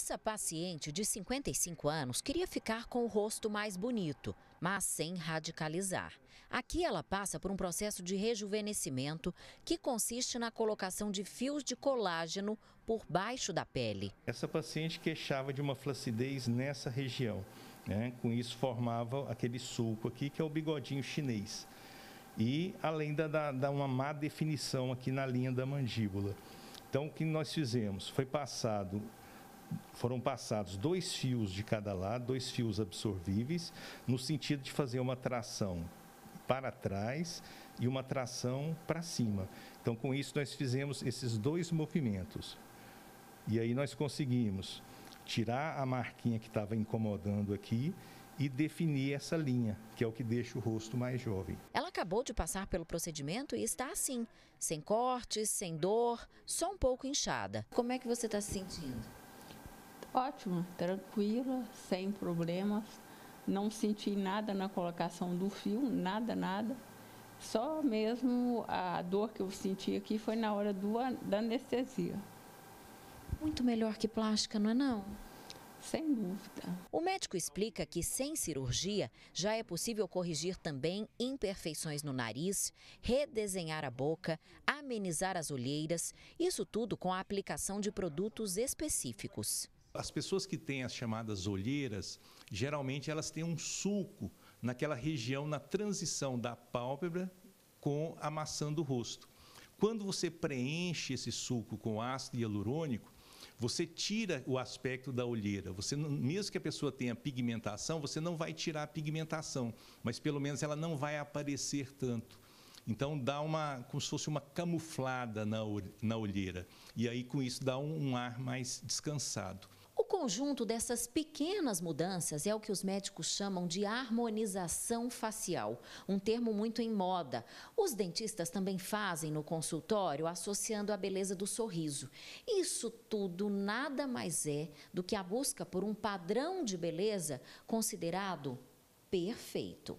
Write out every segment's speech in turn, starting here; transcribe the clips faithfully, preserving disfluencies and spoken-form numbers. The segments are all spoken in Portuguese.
Essa paciente de cinquenta e cinco anos queria ficar com o rosto mais bonito, mas sem radicalizar. Aqui ela passa por um processo de rejuvenescimento que consiste na colocação de fios de colágeno por baixo da pele. Essa paciente queixava de uma flacidez nessa região, né? Com isso formava aquele sulco aqui que é o bigodinho chinês. E além da, da, da uma má definição aqui na linha da mandíbula. Então o que nós fizemos foi passado... Foram passados dois fios de cada lado, dois fios absorvíveis, no sentido de fazer uma tração para trás e uma tração para cima. Então, com isso, nós fizemos esses dois movimentos. E aí nós conseguimos tirar a marquinha que estava incomodando aqui e definir essa linha, que é o que deixa o rosto mais jovem. Ela acabou de passar pelo procedimento e está assim, sem cortes, sem dor, só um pouco inchada. Como é que você está se sentindo? Ótimo, tranquila, sem problemas, não senti nada na colocação do fio, nada, nada. Só mesmo a dor que eu senti aqui foi na hora do, da anestesia. Muito melhor que plástica, não é não? Sem dúvida. O médico explica que sem cirurgia já é possível corrigir também imperfeições no nariz, redesenhar a boca, amenizar as olheiras, isso tudo com a aplicação de produtos específicos. As pessoas que têm as chamadas olheiras, geralmente elas têm um sulco naquela região, na transição da pálpebra com a maçã do rosto. Quando você preenche esse sulco com ácido hialurônico, você tira o aspecto da olheira. Você, mesmo que a pessoa tenha pigmentação, você não vai tirar a pigmentação, mas pelo menos ela não vai aparecer tanto. Então, dá uma, como se fosse uma camuflada na, na olheira. E aí, com isso, dá um, um ar mais descansado. O conjunto dessas pequenas mudanças é o que os médicos chamam de harmonização facial, um termo muito em moda. Os dentistas também fazem no consultório, associando a beleza do sorriso. Isso tudo nada mais é do que a busca por um padrão de beleza considerado perfeito.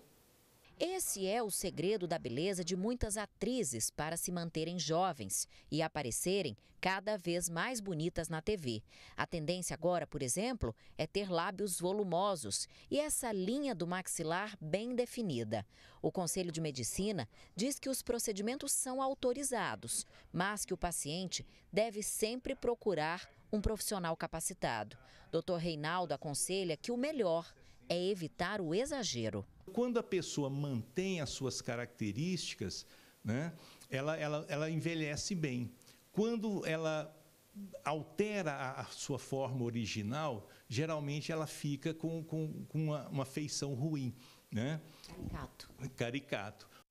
Esse é o segredo da beleza de muitas atrizes para se manterem jovens e aparecerem cada vez mais bonitas na T V. A tendência agora, por exemplo, é ter lábios volumosos e essa linha do maxilar bem definida. O Conselho de Medicina diz que os procedimentos são autorizados, mas que o paciente deve sempre procurar um profissional capacitado. doutor Reinaldo aconselha que o melhor é evitar o exagero. Quando a pessoa mantém as suas características, né, ela, ela, ela envelhece bem. Quando ela altera a, a sua forma original, geralmente ela fica com, com, com uma, uma feição ruim. Né? Caricato. Caricato.